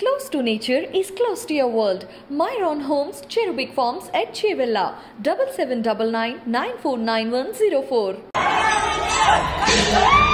Close to nature is close to your world. Myron Homes, Cherubic Farms at Chevella, 7799 949104.